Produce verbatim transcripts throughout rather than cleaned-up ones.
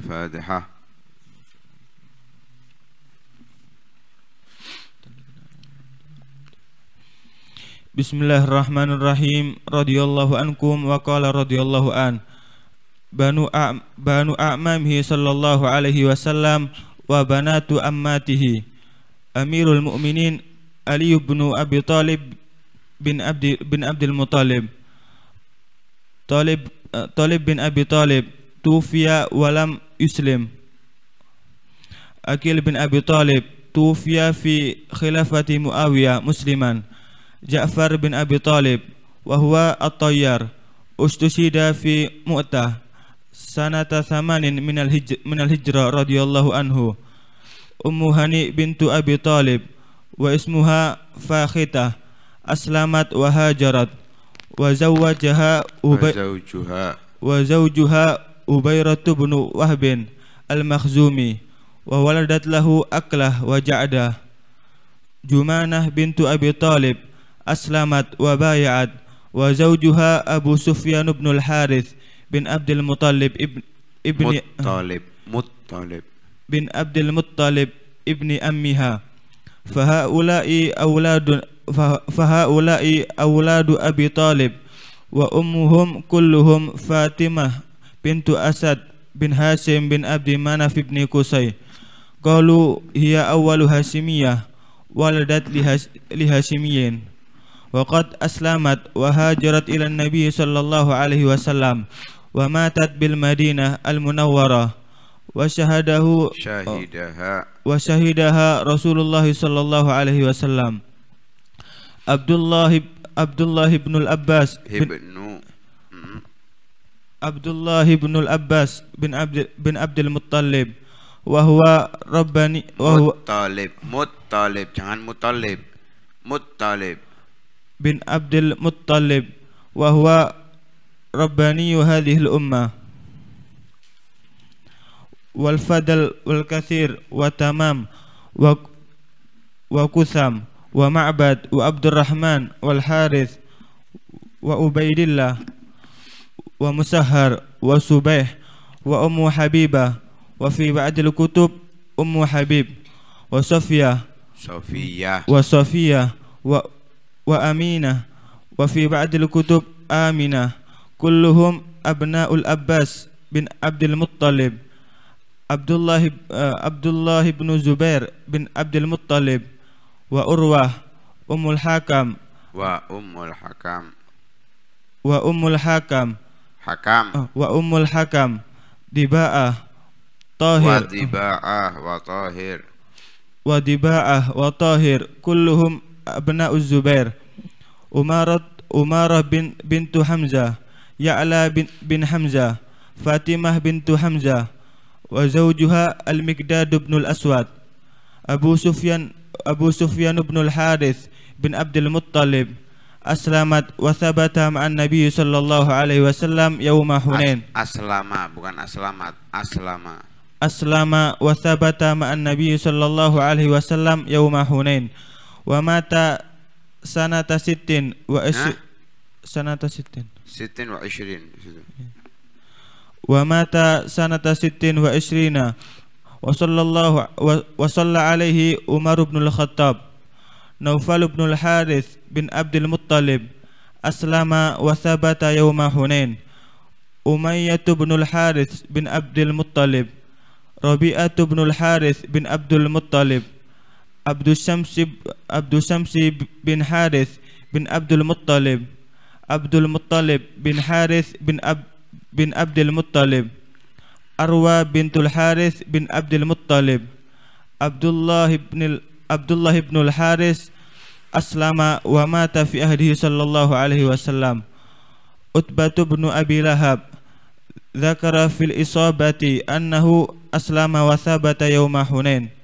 الفاتحة. Bismillahirrahmanirrahim. Radiyallahu ankum wa qala radiyallahu an Banu a, Banu a'mamihi sallallahu alaihi wasallam wa banatu ammatihi. Amirul mu'minin Ali ibnu Abi Talib bin Abdi, bin Abdul Muttalib. Talib uh, Thalib bin Abi Talib tufiya walam yuslim. Aqil bin Abi Talib tufiya fi khilafati Muawiyah musliman. Ja'far bin Abi Talib wahwa At-Tayyar ustusida fi Mu'tah sanata thamanin minal, hij minal hijrah radiyallahu anhu. Ummu Hani bintu Abi Talib wa ismuha Fakhita aslamat wa hajarat wa zawwajaha Ubay wa zawjuha Hubairah bin Wahab Al-Makhzumi wa waladat lahu Aklah wa Ja'dah. Jumanah bintu Abi Talib aslamat wa bayat wa zawjuha Abu Sufyan bin Harith bin Abdul Muttalib ibn ibni Muttalib Muttalib bin Abdul Muttalib ibni ammiha. Fa haula'i auladun fa haula'i auladu Abi Talib wa ummuhum kulluhum Fatimah bintu Asad bin Hasim bin Abdi Manaf ibn Qusay. Qalu hiya awwalu Hasimiyah waladat li Hasimiyin. Waqad aslamat wa hajarat ila nabi sallallahu alaihi wasallam wa matat bil Madinah al munawwarah wa syahadahu syahidaha wa syahidaha Rasulullah sallallahu alaihi wasallam. Abdullah Abdullah ibn al-Abbas ibnu Abdullah ibn al-Abbas bin Abd bin Abdul Muttalib wa huwa Rabbani wa huwa Muttalib Muttalib jangan Muttalib Muttalib bin Abdul Muttalib wa huwa Rabbaniyu hadhihi al-ummah wal fadl wal kathir wa tamam wa wa kusam wa ma'bad wa Abdurrahman wal Harith wa Ubaidillah wa Musahhar wa Subaih wa Ummu Habibah wa fi ba'd al-kutub Ummu Habib wa Safiyah Safiyah wa Safiyah wa wa Aminah wa fi ba'dil kutub Aminah. Kulluhum abna'ul Abbas bin Abdul Muttalib. Abdullah uh, Abdullah ibn Zubair bin Abdul Muttalib wa Urwah Ummul Hakam wa Ummul Hakam wa Ummul Hakam Hakam uh, wa Ummul Hakam Diba'ah Thahir wa Diba'ah wa Thahir wa Diba'ah wa Thahir. Kulluhum abna Zubair. Umaroh Umaroh bin bintu Hamzah Ya'la bin bin Hamzah Fatimah bintu Hamzah wa zawjuha Al-Miqdad ibn Al-Aswad. Abu Sufyan Abu Sufyan ibn Al-Harith bin Abdul Muttalib aslamat wa thabata ma'an Nabi sallallahu alaihi wasallam yauma Hunain. Aslama bukan aslamat, aslama. Aslama wa thabata ma'an Nabi sallallahu alaihi wasallam yauma Hunain. Wa mata sanata sittin wa ish... sanata sittin sittin wa ishrin wa mata sanata sittin wa ishrina wa sallallahu wa salla alaihi Umar bin Khattab. Nawfal bin Harith bin Abdul Muttalib aslama wa thabata yawma Hunain. Umayyah bin Harith bin Abdul Muttalib Rabi'ah bin Harith bin Abdul Muttalib Abd Shams Abd Shams bin Harith bin Abdul Muttalib Abdul Muttalib bin Harith bin Ab bin Abdul Muttalib Arwa bintul Haris bin Abdul Muttalib. Abdullah ibn Abdullah ibn al-Haris aslama wa mata fi ahdihi sallallahu alaihi wasallam. Utbah bin Abi Lahab dzakara fil isabati annahu aslama wa thabata yawma Hunain.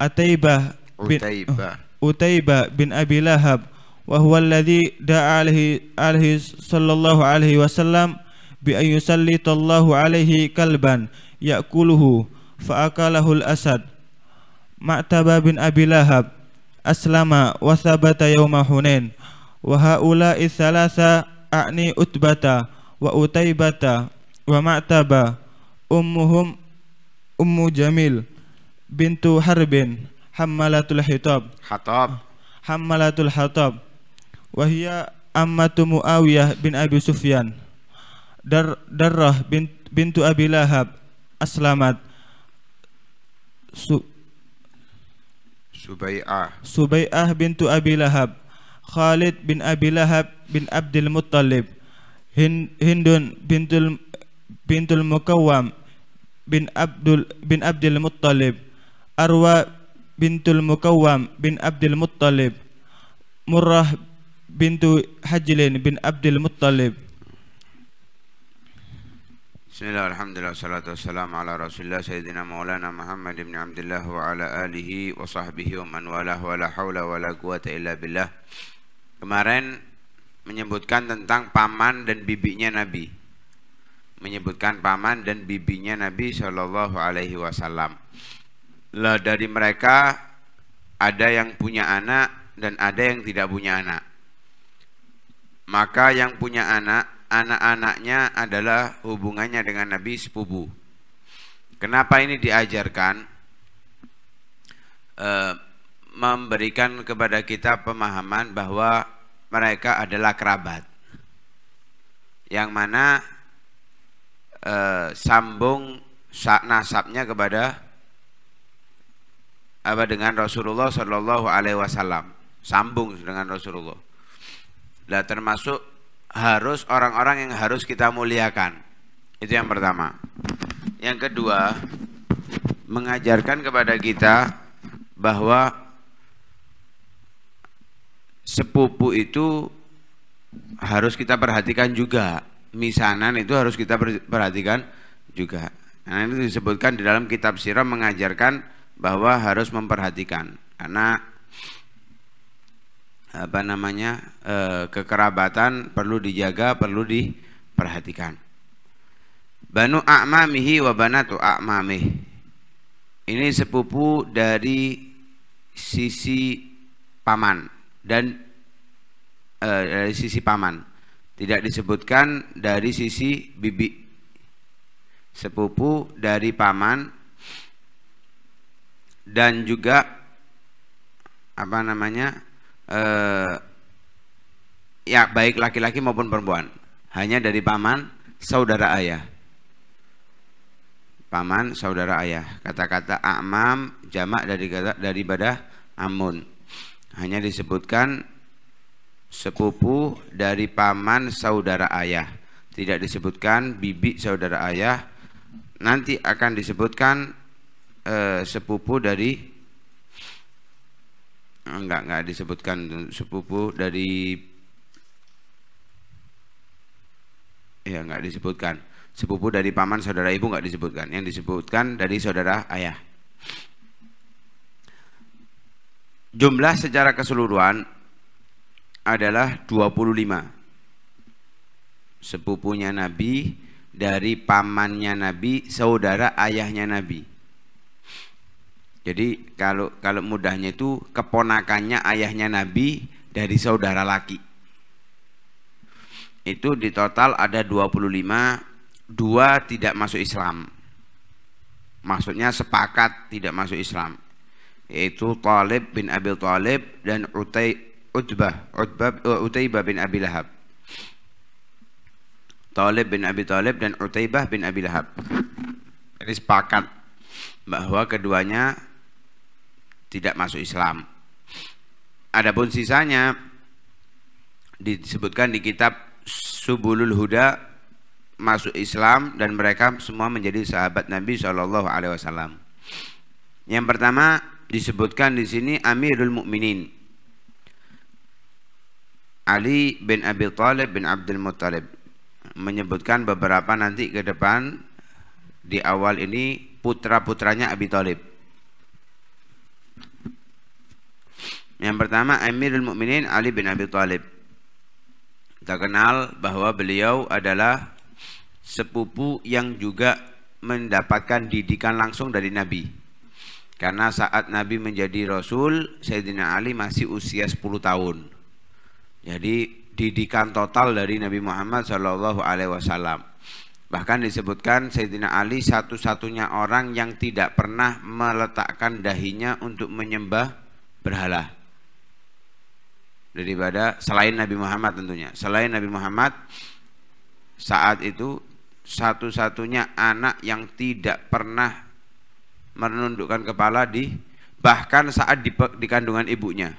Utaibah bin, Utaibah. Uh, Utaibah bin Abi Lahab wa huwa alladhi da'a alaihi alaihi sallallahu alaihi wasallam bi ay yusallitallahu alaihi kalban yakuluhu fa akalahu al-asad. Maktab bin Abilahab aslama wa thabata yawma Hunain. Wa haula'i thalatha a'ni Utbata wa Utaibata wa Maktaba ummuhum Ummu Jamil bintu Harbin Hamalatul Hatab Hatab Hamalatul Hatab wahia ammatu Muawiyah bin Abi Sufyan. Dar, Darah bint, bintu Abi Lahab aslamat. Su, Subai'ah Subai'ah bintu Abi Lahab Khalid bin Abi Lahab bin Abdul Muttalib Hind, Hindun bintul bintul Mukawam bin Abdul bin Abdul Muttalib Arwa bintul Mukawam bin Abdul Muttalib Murrah bintu Hajlin bin Abdul Muttalib. Bismillahirrahmanirrahim. Wassalatu wassalamu ala Rasulillah Sayyidina Maulana Muhammad ibn Abdullah wa ala alihi wa sahbihi wa man walah wa la hawla wa la quwata illa billah. Kemarin menyebutkan tentang paman dan bibinya Nabi. Menyebutkan paman dan bibinya Nabi sallallahu alaihi wasallam. Lah dari mereka ada yang punya anak dan ada yang tidak punya anak. Maka yang punya anak anak-anaknya adalah hubungannya dengan Nabi sepupu. Kenapa ini diajarkan? E, memberikan kepada kita pemahaman bahwa mereka adalah kerabat, yang mana e, sambung nasabnya kepada apa dengan Rasulullah Shallallahu Alaihi Wasallam, sambung dengan Rasulullah. Dan termasuk harus orang-orang yang harus kita muliakan. Itu yang pertama. Yang kedua, mengajarkan kepada kita bahwa sepupu itu harus kita perhatikan juga. Misanan itu harus kita perhatikan juga. Nah, ini disebutkan di dalam kitab sirah mengajarkan bahwa harus memperhatikan. Karena apa namanya e, kekerabatan perlu dijaga, perlu diperhatikan. Banu a'mamihi wa banatu a'mamih, ini sepupu dari sisi paman dan e, dari sisi paman, tidak disebutkan dari sisi bibi. Sepupu dari paman dan juga apa namanya Uh, ya baik laki-laki maupun perempuan, hanya dari paman saudara ayah. Paman saudara ayah, kata-kata amam jamak dari kata daripada amun, hanya disebutkan sepupu dari paman saudara ayah, tidak disebutkan bibi saudara ayah. Nanti akan disebutkan uh, sepupu dari Enggak, enggak disebutkan sepupu dari ya enggak disebutkan sepupu dari paman saudara ibu, enggak disebutkan, yang disebutkan dari saudara ayah. Jumlah secara keseluruhan adalah dua puluh lima sepupunya Nabi dari pamannya Nabi, saudara ayahnya Nabi. Jadi kalau kalau mudahnya itu keponakannya ayahnya Nabi dari saudara laki. Itu di total ada dua puluh lima, dua tidak masuk Islam. Maksudnya sepakat tidak masuk Islam. Yaitu Thalib bin Abi Thalib dan Utbah, Utbah, Utaibah bin Abi Lahab. Thalib bin Abi Thalib dan Utaibah bin Abi Lahab. Ini sepakat bahwa keduanya tidak masuk Islam. Adapun sisanya disebutkan di kitab Subulul Huda masuk Islam dan mereka semua menjadi sahabat Nabi Shallallahu Alaihi Wasallam. Yang pertama disebutkan di sini Amirul Mukminin Ali bin Abi Thalib bin Abdul Muttalib, menyebutkan beberapa nanti ke depan. Di awal ini putra-putranya Abi Thalib. Yang pertama Amirul Mukminin Ali bin Abi Thalib. Kita kenal bahwa beliau adalah sepupu yang juga mendapatkan didikan langsung dari Nabi. Karena saat Nabi menjadi Rasul, Sayyidina Ali masih usia sepuluh tahun. Jadi didikan total dari Nabi Muhammad shallallahu alaihi wasallam. Bahkan disebutkan Sayyidina Ali satu-satunya orang yang tidak pernah meletakkan dahinya untuk menyembah berhala. Daripada selain Nabi Muhammad tentunya. Selain Nabi Muhammad saat itu satu-satunya anak yang tidak pernah menundukkan kepala di bahkan saat di, di kandungan ibunya.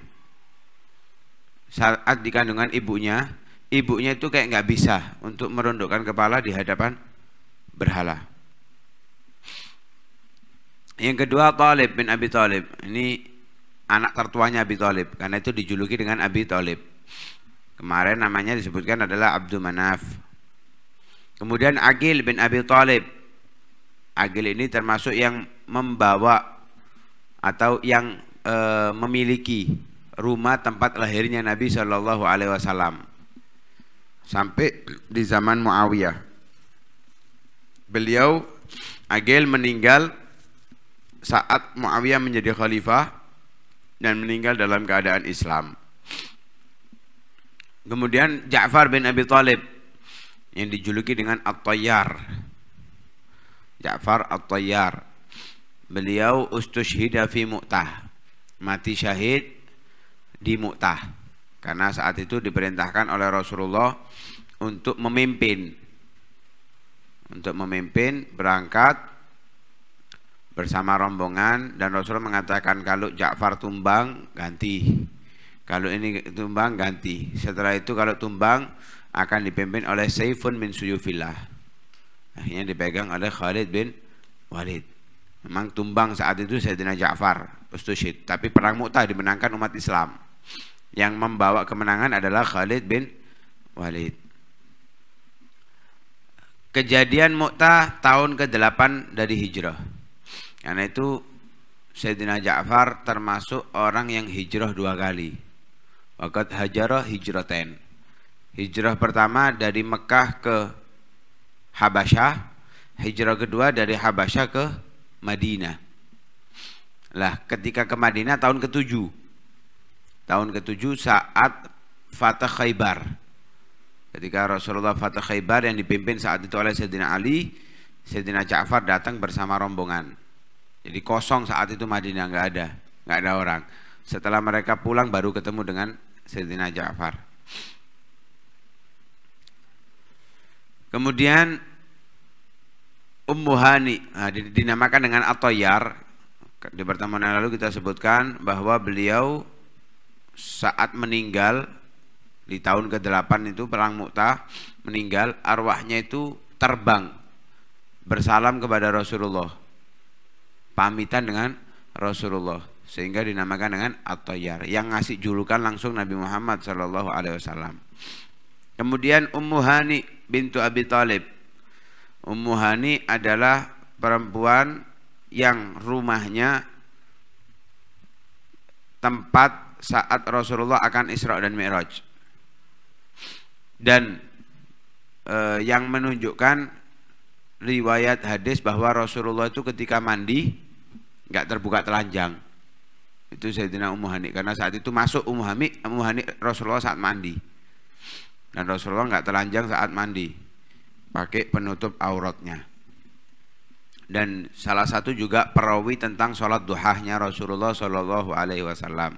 Saat di kandungan ibunya, ibunya itu kayak nggak bisa untuk merundukkan kepala di hadapan berhala. Yang kedua Thalib bin Abi Talib, ini anak tertuanya Abi Talib, karena itu dijuluki dengan Abi Talib. Kemarin namanya disebutkan adalah Abdul Manaf. Kemudian Aqil bin Abi Talib, Aqil ini termasuk yang membawa atau yang e, memiliki rumah tempat lahirnya Nabi Shallallahu Alaihi Wasallam sampai di zaman Muawiyah. Beliau Aqil meninggal saat Muawiyah menjadi khalifah dan meninggal dalam keadaan Islam. Kemudian Ja'far bin Abi Thalib yang dijuluki dengan At-Tayyar, Ja'far At-Tayyar. Beliau ustushhida fi Mu'tah, mati syahid di Mu'tah, karena saat itu diperintahkan oleh Rasulullah untuk memimpin, untuk memimpin berangkat bersama rombongan, dan Rasul mengatakan kalau Ja'far tumbang ganti, kalau ini tumbang ganti, setelah itu kalau tumbang akan dipimpin oleh Saifun bin Suyufillah. Akhirnya dipegang oleh Khalid bin Walid. Memang tumbang saat itu Sayyidina Ja'far ustushid, tapi perang Mu'tah dimenangkan umat Islam. Yang membawa kemenangan adalah Khalid bin Walid. Kejadian Mu'tah tahun ke delapan dari Hijrah. Karena itu Sayyidina Ja'far termasuk orang yang hijrah dua kali. Waqad hajara hijratain. Hijrah pertama dari Mekah ke Habasyah, hijrah kedua dari Habasyah ke Madinah. Lah, ketika ke Madinah tahun ketujuh. Tahun ketujuh saat Fatah Khaybar. Ketika Rasulullah Fatah Khaybar yang dipimpin saat itu oleh Sayyidina Ali, Sayyidina Ja'far datang bersama rombongan. Jadi kosong saat itu Madinah, nggak ada, nggak ada orang. Setelah mereka pulang baru ketemu dengan Sayyidina Ja'far. Kemudian Ummu Hani, nah, dinamakan dengan At-Tayyar. Di pertemuan yang lalu kita sebutkan bahwa beliau saat meninggal di tahun ke delapan itu perang Mu'tah, meninggal arwahnya itu terbang bersalam kepada Rasulullah, pamitan dengan Rasulullah, sehingga dinamakan dengan At-Tayyar, yang ngasih julukan langsung Nabi Muhammad Shallallahu Alaihi Wasallam. Kemudian Ummu Hani bintu Abi Talib. Ummu Hani adalah perempuan yang rumahnya tempat saat Rasulullah akan Isra dan Mi'raj, dan e, yang menunjukkan riwayat hadis bahwa Rasulullah itu ketika mandi nggak terbuka telanjang. Itu Sayyidina Ummu Hani, karena saat itu masuk Ummu Hani, Ummu Hani Rasulullah saat mandi, dan Rasulullah nggak telanjang saat mandi, pakai penutup auratnya. Dan salah satu juga perawi tentang sholat duhahnya Rasulullah Shallallahu Alaihi Wasallam.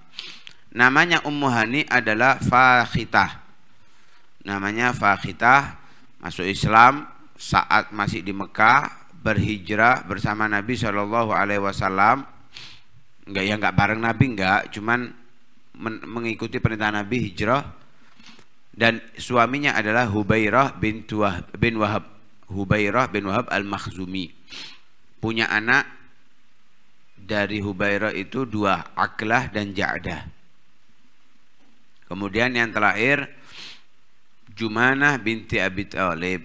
Namanya Ummu Hani adalah Fakhita. Namanya Fakhita, masuk Islam saat masih di Mekah, berhijrah bersama Nabi Shallallahu Alaihi Wasallam. Enggak, ya enggak bareng Nabi, enggak, cuman men mengikuti perintah Nabi hijrah. Dan suaminya adalah Hubairah bin Wahab. Hubairah bin Wahab Al-Makhzumi. Punya anak dari Hubairah itu dua, Aklah dan Ja'dah. Kemudian yang terakhir Jumanah binti Abi Talib.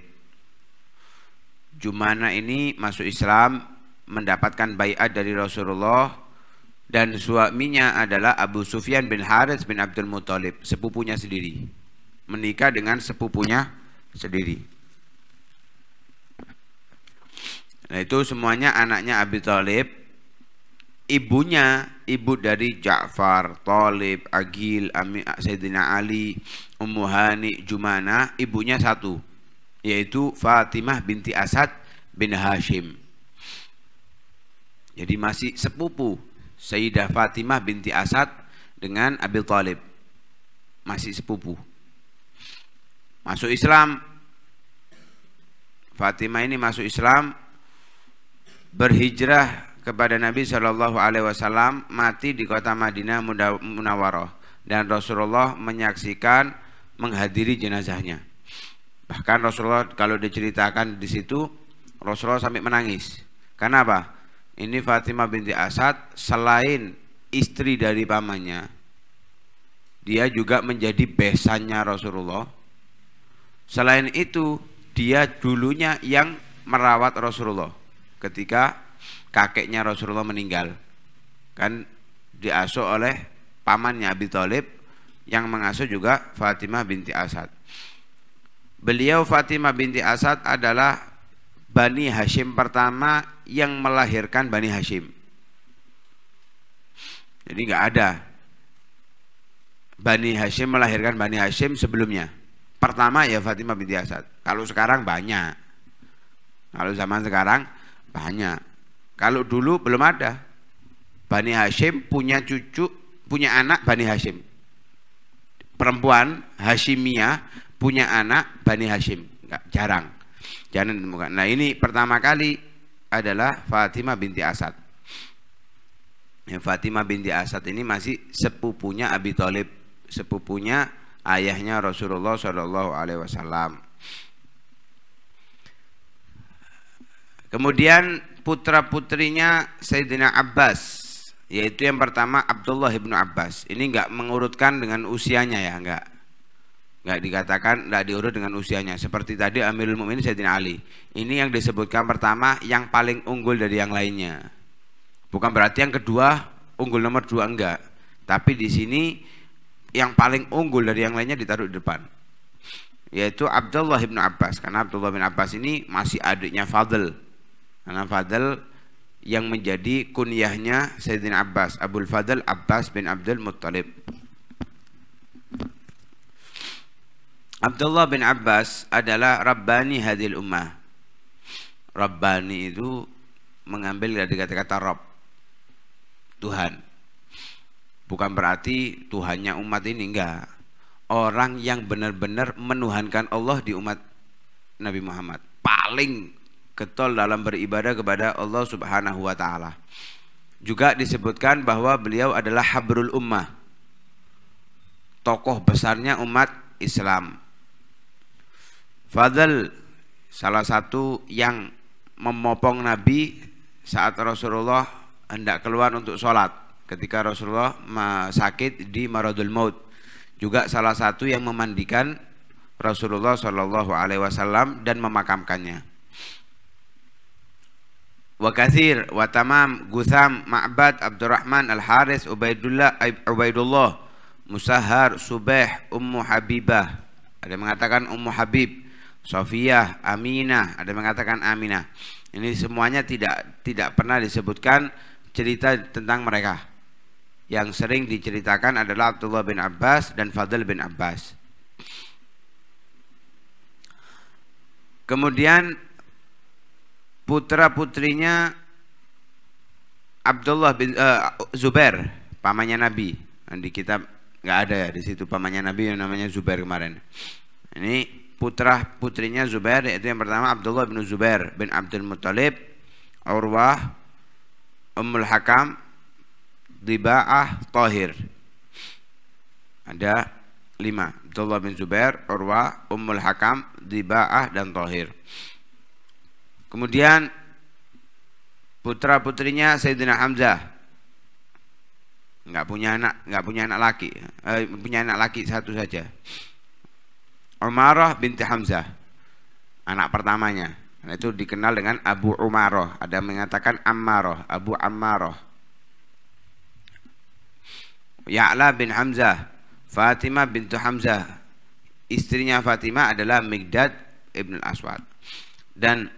Jumanah ini masuk Islam, mendapatkan baiat dari Rasulullah, dan suaminya adalah Abu Sufyan bin Harith bin Abdul Muttalib, sepupunya sendiri. Menikah dengan sepupunya sendiri. Nah, itu semuanya anaknya Abi Talib. Ibunya, ibu dari Ja'far, Thalib, Aqil, Sayyidina Ali, Ummu Hani, Jumanah, ibunya satu, yaitu Fatimah binti Asad bin Hashim. Jadi masih sepupu Sayyidah Fatimah binti Asad dengan Abi Thalib, masih sepupu. Masuk Islam, Fatimah ini masuk Islam, berhijrah kepada Nabi Shallallahu Alaihi Wasallam, mati di kota Madinah Munawwaroh, dan Rasulullah menyaksikan, menghadiri jenazahnya. Bahkan Rasulullah kalau diceritakan di situ, Rasulullah sampai menangis. Karena apa? Ini Fatimah binti Asad selain istri dari pamannya, dia juga menjadi besannya Rasulullah. Selain itu, dia dulunya yang merawat Rasulullah ketika kakeknya Rasulullah meninggal, kan diasuh oleh pamannya Abi Thalib, yang mengasuh juga Fatimah binti Asad. Beliau Fatimah binti Asad adalah Bani Hashim pertama yang melahirkan Bani Hashim. Jadi nggak ada Bani Hashim melahirkan Bani Hashim sebelumnya. Pertama ya Fatimah binti Asad. Kalau sekarang banyak, kalau zaman sekarang banyak. Kalau dulu belum ada. Bani Hashim punya cucu, punya anak Bani Hashim. Perempuan Hashimiyah punya anak Bani Hashim. Enggak, jarang. Jangan ditemukan. Nah, ini pertama kali adalah Fatimah binti Asad. Ya, Fatimah binti Asad ini masih sepupunya Abi Thalib, sepupunya ayahnya Rasulullah Shallallahu Alaihi Wasallam. Kemudian putra-putrinya Sayyidina Abbas, yaitu yang pertama Abdullah ibn Abbas. Ini nggak mengurutkan dengan usianya ya, nggak nggak dikatakan, nggak diurut dengan usianya. Seperti tadi Amirul Mukminin Sayyidina Ali, ini yang disebutkan pertama, yang paling unggul dari yang lainnya. Bukan berarti yang kedua unggul nomor dua, enggak. Tapi di sini yang paling unggul dari yang lainnya ditaruh di depan, yaitu Abdullah ibn Abbas. Karena Abdullah bin Abbas ini masih adiknya Fadl. Karena Fadl yang menjadi kunyahnya Sayyidina Abbas, Abul Fadl Abbas bin Abdul Muttalib. Abdullah bin Abbas adalah Rabbani hadil ummah. Rabbani itu mengambil dari kata-kata Rabb, Tuhan. Bukan berarti Tuhannya umat ini, enggak. Orang yang benar-benar menuhankan Allah di umat Nabi Muhammad, paling getol dalam beribadah kepada Allah Subhanahu wa Ta'ala. Juga disebutkan bahwa beliau adalah Habrul Ummah, tokoh besarnya umat Islam. Fadl salah satu yang memopong Nabi saat Rasulullah hendak keluar untuk sholat, ketika Rasulullah sakit di maradul maut. Juga salah satu yang memandikan Rasulullah Shallallahu Alaihi Wasallam dan memakamkannya. Wa kathir, wa tamam, Gutham, Ma'bad, Abdurrahman, Al-Haris, Ubaidullah, Ubaidullah, Musahar, Subeh, Ummu Habibah. Ada yang mengatakan Ummu Habib, Sofiyah, Aminah. Ada yang mengatakan Aminah. Ini semuanya tidak tidak pernah disebutkan cerita tentang mereka. Yang sering diceritakan adalah Abdullah bin Abbas dan Fadl bin Abbas. Kemudian putra-putrinya Abdullah bin uh, Zubair, pamannya Nabi. Di kitab nggak ada ya, di situ pamannya Nabi yang namanya Zubair kemarin. Ini putra-putrinya Zubair, yaitu yang pertama Abdullah bin Zubair bin Abdul Muttalib, Urwah, Ummul Hakam, Diba'ah, Thahir. Ada lima, Abdullah bin Zubair, Urwah, Ummul Hakam, Diba'ah, dan Thahir. Kemudian putra-putrinya Sayyidina Hamzah, nggak punya anak, nggak punya anak laki, eh, punya anak laki satu saja. Umaroh binti Hamzah, anak pertamanya. Nah, itu dikenal dengan Abu Umaroh. Ada yang mengatakan Ammaroh, Abu Ammaroh. Ya'la bin Hamzah, Fatimah bintu Hamzah. Istrinya Fatimah adalah Miqdad ibn Aswad. Dan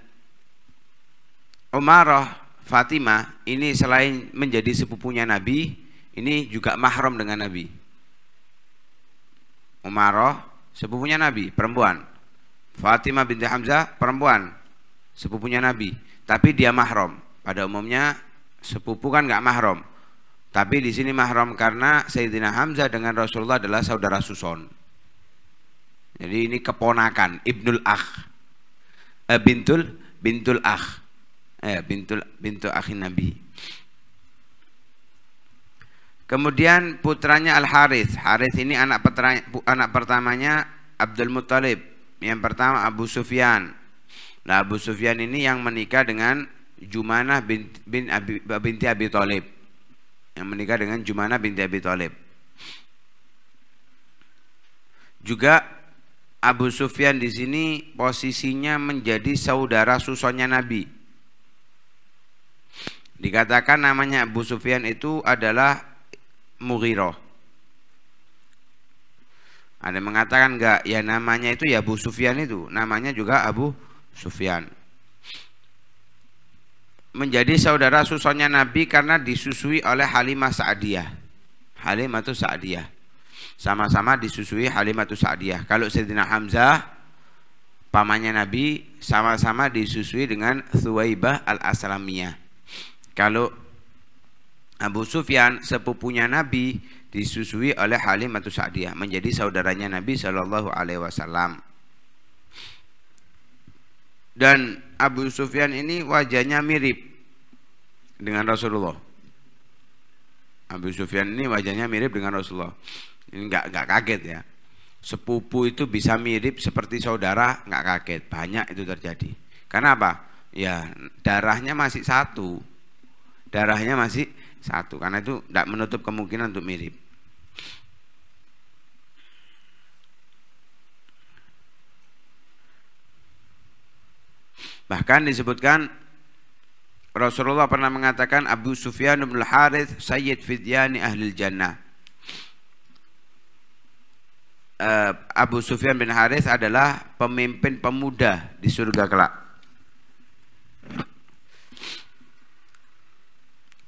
Umaroh Fatimah ini selain menjadi sepupunya Nabi, ini juga mahram dengan Nabi. Umaroh sepupunya Nabi, perempuan. Fatimah binti Hamzah perempuan, sepupunya Nabi, tapi dia mahram. Pada umumnya sepupu kan nggak mahram, tapi di sini mahram karena Sayyidina Hamzah dengan Rasulullah adalah saudara susun. Jadi ini keponakan, ibnul akh, eh, bintul bintul akh, eh, bintul bintul akhi Nabi. Kemudian putranya Al Harith. Harith ini anak putra, anak pertamanya Abdul Muttalib. Yang pertama Abu Sufyan. Nah, Abu Sufyan ini yang menikah dengan Jumanah binti, bin Abi, binti Abi Talib. Yang menikah dengan Jumanah binti Abi Talib. Juga Abu Sufyan di sini posisinya menjadi saudara susunya Nabi. Dikatakan namanya Abu Sufyan itu adalah Mughirah. Ada yang mengatakan enggak, ya namanya itu ya Abu Sufyan itu, namanya juga Abu Sufyan. Menjadi saudara susunya Nabi karena disusui oleh Halimah Sa'diyah. Halimah itu Sa'diyah. Sama-sama disusui Halimatu Sa'diyah. Kalau Sayyidina Hamzah pamannya Nabi, sama-sama disusui dengan Utaibah al-Aslamiyah. Kalau Abu Sufyan sepupunya Nabi disusui oleh Halimatu Sa'diyah, menjadi saudaranya Nabi Shallallahu Alaihi Wasallam. Dan Abu Sufyan ini wajahnya mirip dengan Rasulullah. Abu Sufyan ini wajahnya mirip dengan Rasulullah. Ini nggak nggak kaget ya, sepupu itu bisa mirip seperti saudara, nggak kaget, banyak itu terjadi. Karena apa? Ya darahnya masih satu, darahnya masih satu. Karena itu nggak menutup kemungkinan untuk mirip. Bahkan disebutkan Rasulullah pernah mengatakan Abu Sufyan bin Harith Sayyid Fidyani Ahlil Jannah. Abu Sufyan bin Harith adalah pemimpin pemuda di surga kelak.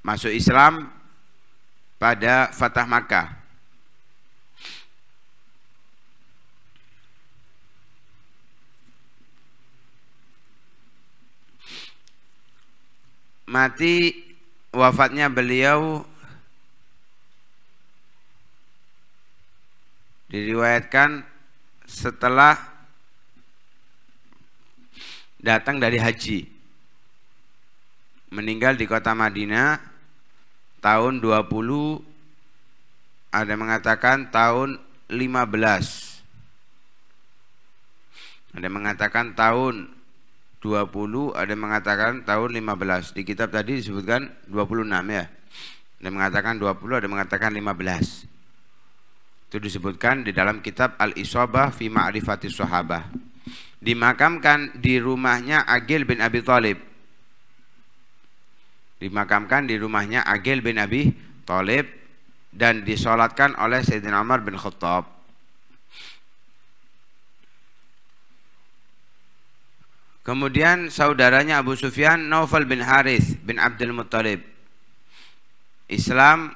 Masuk Islam pada Fatah Makkah. Mati, wafatnya beliau diriwayatkan setelah datang dari haji. Meninggal di kota Madinah tahun dua puluh, ada mengatakan tahun lima belas, ada mengatakan tahun dua puluh, ada mengatakan tahun lima belas. Di kitab tadi disebutkan dua puluh enam ya, ada mengatakan dua puluh, ada mengatakan lima belas. Itu disebutkan di dalam kitab Al-Isabah fi Ma'rifatis Sahabah. Dimakamkan di rumahnya Aqil bin Abi Talib. Dimakamkan di rumahnya Aqil bin Abi Talib dan disolatkan oleh Sayyidina Umar bin Khattab. Kemudian saudaranya Abu Sufyan Nawfal bin Harith bin Abdul Muttalib. Islam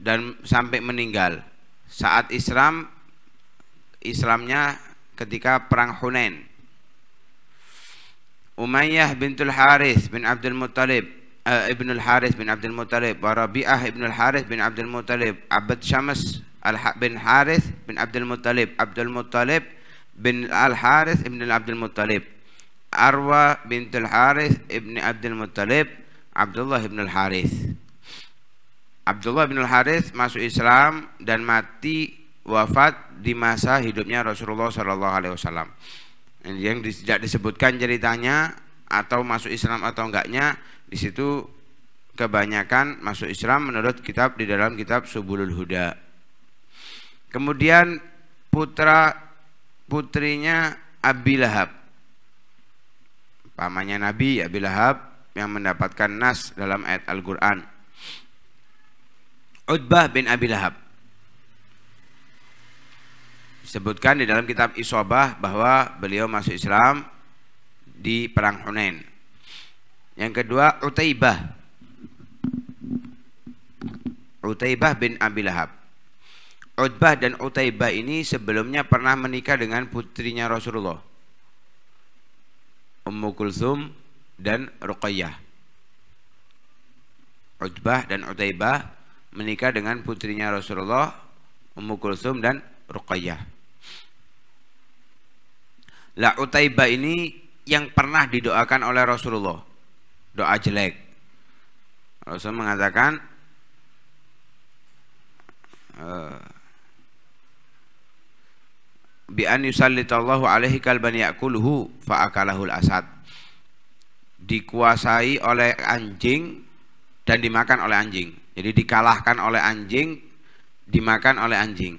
dan sampai meninggal. Saat Islam, Islamnya ketika perang Hunain. Umayyah bintul Haris bin Abdul Muttalib, uh, ibnul Haris bin Abdul Muttalib, Rabi'ah ibnul Haris bin Abdul Muttalib, Abd Shams bin Harith bin Abdul Muttalib, Abdul Muttalib bin Al Harith ibn Abdul Muttalib, Arwa bintul Haris ibn Abdul Muttalib, Abdullah ibn Harith. Abdullah bin Harith masuk Islam dan mati wafat di masa hidupnya Rasulullah Shallallahu Alaihi Wasallam. Yang tidak disebutkan ceritanya atau masuk Islam atau enggaknya, di situ kebanyakan masuk Islam menurut kitab di dalam kitab Subulul Huda. Kemudian putra putrinya Abi Lahab, pamannya Nabi Abi Lahab yang mendapatkan nas dalam ayat Al-Quran. Utbah bin Abi Lahab. Disebutkan di dalam kitab Isabah bahwa beliau masuk Islam di perang Hunain. Yang kedua Utaibah. Utaibah bin Abi Lahab. Utbah dan Utaibah ini sebelumnya pernah menikah dengan putrinya Rasulullah, Ummu Kulsum dan Ruqayyah. Utbah dan Utaibah menikah dengan putrinya Rasulullah, Ummu Kulsum dan Ruqayyah. La Utaibah ini yang pernah didoakan oleh Rasulullah, doa jelek. Rasul mengatakan, uh, bi an yusallitallahu alaihi kalban yakuluhu fa akalahul asad, dikuasai oleh anjing dan dimakan oleh anjing. Jadi dikalahkan oleh anjing, dimakan oleh anjing.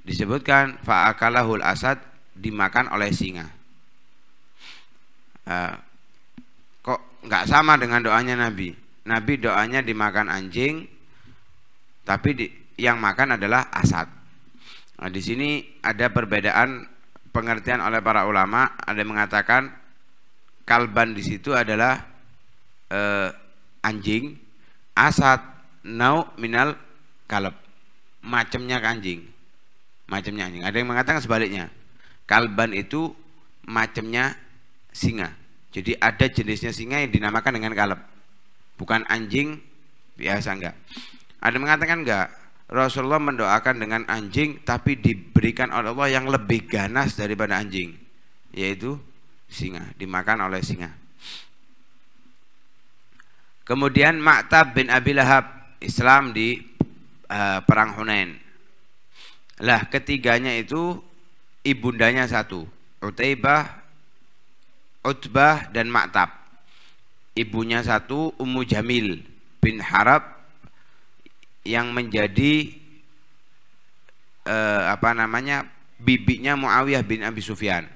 Disebutkan fa akalahul asad, dimakan oleh singa. Uh, kok nggak sama dengan doanya Nabi? Nabi doanya dimakan anjing, tapi di, yang makan adalah asad. Nah, di sini ada perbedaan pengertian oleh para ulama. Ada yang mengatakan kalban di situ adalah eh, anjing, asad nau minal kalb, macamnya anjing, macamnya anjing. Ada yang mengatakan sebaliknya, kalban itu macamnya singa. Jadi ada jenisnya singa yang dinamakan dengan kalb, bukan anjing biasa, enggak. Ada yang mengatakan enggak, Rasulullah mendoakan dengan anjing, tapi diberikan oleh Allah yang lebih ganas daripada anjing, yaitu singa, dimakan oleh singa. Kemudian Maktab bin Abilahab, Islam di uh, Perang Hunain. Lah ketiganya itu ibundanya satu, Utaibah, Utbah dan Maktab. Ibunya satu, Ummu Jamil bin Harith yang menjadi eh, apa namanya bibinya Muawiyah bin Abi Sufyan,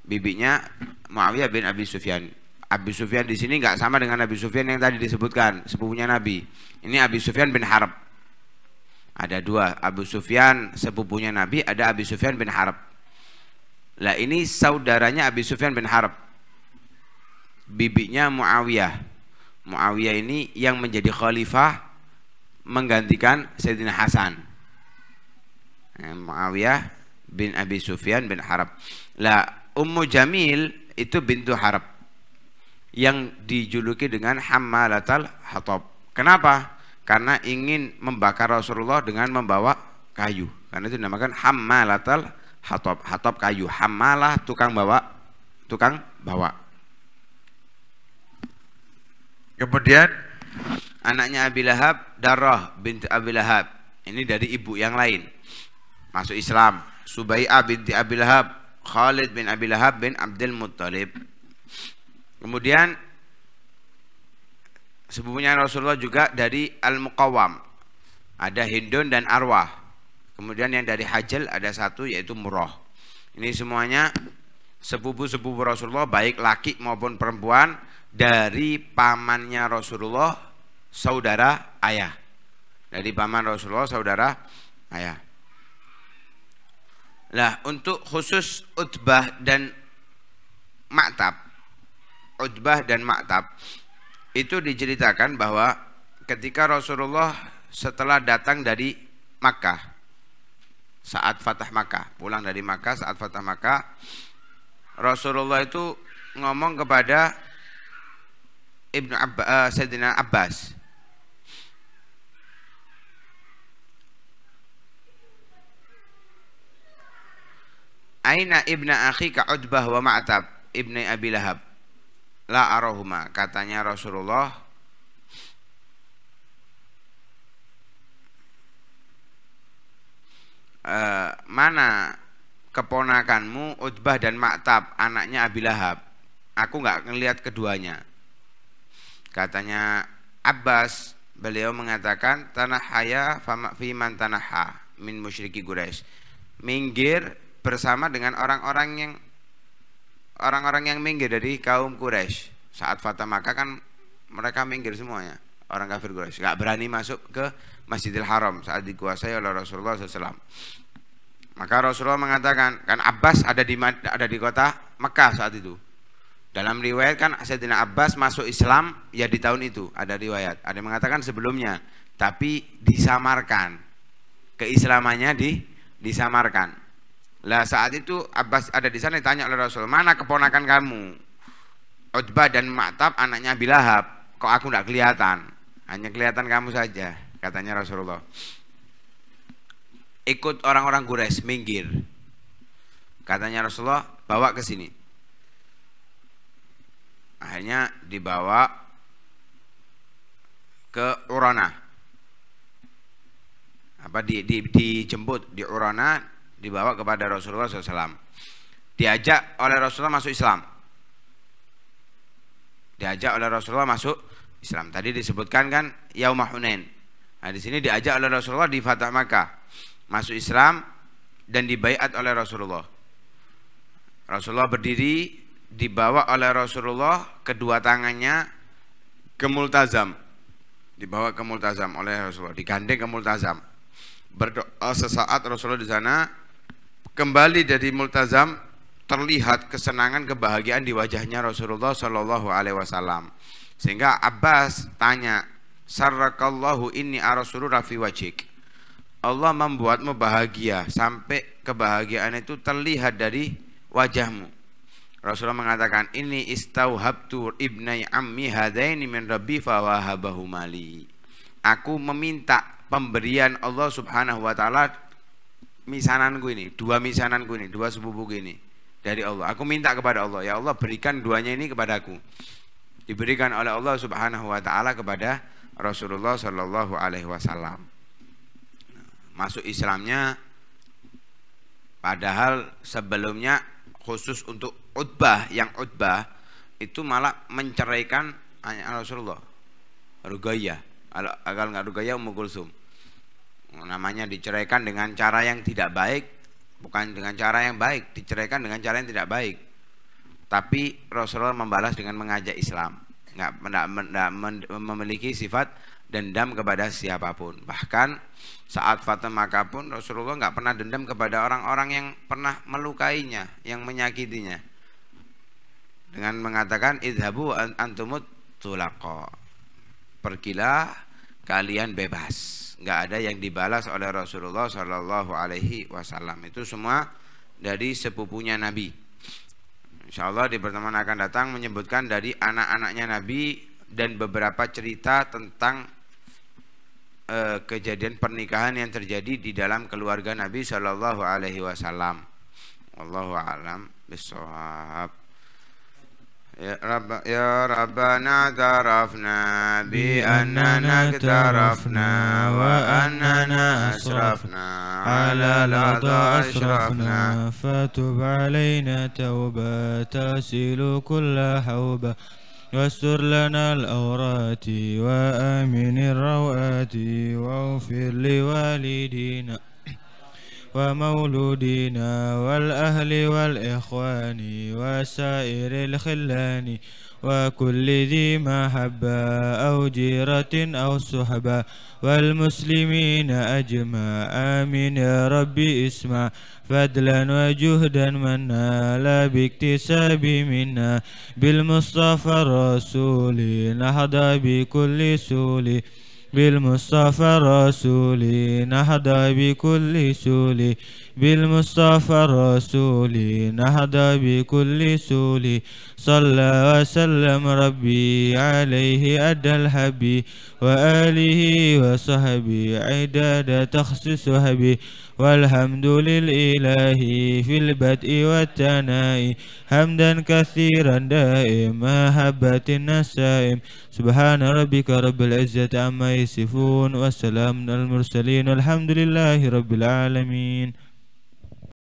bibinya Muawiyah bin Abi Sufyan. Abi Sufyan di sini nggak sama dengan Abi Sufyan yang tadi disebutkan, sepupunya Nabi. Ini Abi Sufyan bin Harb. Ada dua, Abu Sufyan sepupunya Nabi, ada Abi Sufyan bin Harb. Lah ini saudaranya Abi Sufyan bin Harb, bibinya Muawiyah. Muawiyah ini yang menjadi khalifah menggantikan Sayyidina Hasan. Muawiyah bin Abi Sufyan bin Harith. Lah Ummu Jamil itu bintu Harith yang dijuluki dengan Hamalatul Hatab. Kenapa? Karena ingin membakar Rasulullah dengan membawa kayu. Karena itu dinamakan Hamalatul Hatab, hatab kayu. Hamalah tukang bawa, tukang bawa. Kemudian anaknya Abi Lahab, Darah binti Abi Lahab. Ini dari ibu yang lain, masuk Islam. Subai'ah binti Abi Lahab, Khalid bin Abi Lahab bin Abdul Muttalib. Kemudian sepupunya Rasulullah juga dari Al-Muqawam, ada Hindun dan Arwah. Kemudian yang dari Hajjal ada satu, yaitu Murrah. Ini semuanya sepupu-sepupu Rasulullah, baik laki maupun perempuan, dari pamannya Rasulullah, saudara ayah. Dari paman Rasulullah, saudara ayah. Lah untuk khusus Utbah dan Maktab, Utbah dan Maktab itu diceritakan bahwa ketika Rasulullah setelah datang dari Makkah, saat Fatah Makkah, pulang dari Makkah saat Fatah Makkah, Rasulullah itu ngomong kepada Ibnu Abba, uh, Sayyidina Abbas, aina ibna akhika Utbah wa Ma'tab ibni Abi Lahab la arahuma. Katanya Rasulullah, e, mana keponakanmu Utbah dan Ma'tab, anaknya Abi Lahab? Aku nggak ngelihat keduanya. Katanya Abbas, beliau mengatakan tanahaya fi man tanaha min musyriki Quraisy, minggir bersama dengan orang-orang yang orang-orang yang minggir dari kaum Quraisy. Saat Fatah Makkah kan mereka minggir semuanya, orang kafir Quraisy nggak berani masuk ke Masjidil Haram saat dikuasai oleh Rasulullah shallallahu alaihi wasallam. Maka Rasulullah mengatakan, kan Abbas ada di ada di kota Mekah saat itu. Dalam riwayat kan Sayyidina Abbas masuk Islam ya di tahun itu, ada riwayat. Ada yang mengatakan sebelumnya, tapi disamarkan. keislamannya di, disamarkan. Lah saat itu Abbas ada di sana, ditanya oleh Rasul, mana keponakan kamu? Utbah dan Maktab anaknya Abi Lahab, kok aku tidak kelihatan? Hanya kelihatan kamu saja, katanya Rasulullah. Ikut orang-orang Quraisy, minggir, katanya Rasulullah, bawa ke sini. Akhirnya dibawa ke Urana, apa di, di, dijemput di Urana, dibawa kepada Rasulullah shallallahu alaihi wasallam. Diajak oleh Rasulullah masuk Islam. Diajak oleh Rasulullah masuk Islam. Tadi disebutkan kan Yaumah Hunain. Nah, di sini diajak oleh Rasulullah di Fatah Makkah masuk Islam dan dibaiat oleh Rasulullah. Rasulullah berdiri, dibawa oleh Rasulullah kedua tangannya ke Multazam, dibawa ke Multazam oleh Rasulullah, digandeng ke Multazam. Berdoa sesaat Rasulullah di sana, kembali dari Multazam terlihat kesenangan, kebahagiaan di wajahnya Rasulullah Shallallahu Alaihi Wasallam. Sehingga Abbas tanya, Sarrakallahu inni arasulura fi wajik, Allah membuatmu bahagia sampai kebahagiaan itu terlihat dari wajahmu. Rasulullah mengatakan, ini istauhabtu ibnai ammi hadaini min rabbi fawahabahumali. Aku meminta pemberian Allah subhanahu wa ta'ala misananku ini, dua misananku ini, dua sepupuku ini dari Allah. Aku minta kepada Allah, ya Allah berikan duanya ini kepadaku. Diberikan oleh Allah subhanahu wa ta'ala kepada Rasulullah sallallahu alaihi wasallam. Masuk Islamnya, padahal sebelumnya khusus untuk Utbah, yang Utbah itu malah menceraikan Rasulullah, Rugayyah, kalau nggak Rugayyah Ummu Kulsum, namanya diceraikan dengan cara yang tidak baik, bukan dengan cara yang baik, diceraikan dengan cara yang tidak baik. Tapi Rasulullah membalas dengan mengajak Islam, nggak memiliki sifat dendam kepada siapapun. Bahkan saat Fatah Makkah pun Rasulullah nggak pernah dendam kepada orang-orang yang pernah melukainya, yang menyakitinya, dengan mengatakan idhabu antumut tulaqa, pergilah kalian bebas. Nggak ada yang dibalas oleh Rasulullah Shallallahu Alaihi Wasallam. Itu semua dari sepupunya Nabi. Insya Allah di pertemuan akan datang menyebutkan dari anak-anaknya Nabi dan beberapa cerita tentang kejadian pernikahan yang terjadi di dalam keluarga Nabi Shallallahu Alaihi Wasallam. Wallahu a'lam bishshawab. Ya Rabb, ya Rabbana tarafna bi annana tarafna wa annana asrafna ala lada asrafna fatub alaina tauba tasilu kulla hauba واستر لنا الأورات وآمن الروآت واغفر لوالدينا ومولودينا والأهل والإخوان وسائر الخلان وكل ذي محبة أو جيرة أو صحبة والمسلمين أجمع آمين يا ربي اسمع فضلا وجهدا منا لا باكتساب منا بالمصطفى الرسول نهضى بكل سول بالمصطفى الرسول نهضى بكل سول بالمصطفى الرسول نهضى بكل سول صلى وسلم ربي عليه أدى الحبي وآله وصحبي عداد تخصص هبي والحمد لله في البدء والتناء حمدا كثيرا دائما محبة النسائم سبحان ربك رب العزة عما يصفون وسلام على المرسلين والحمد لله رب العالمين.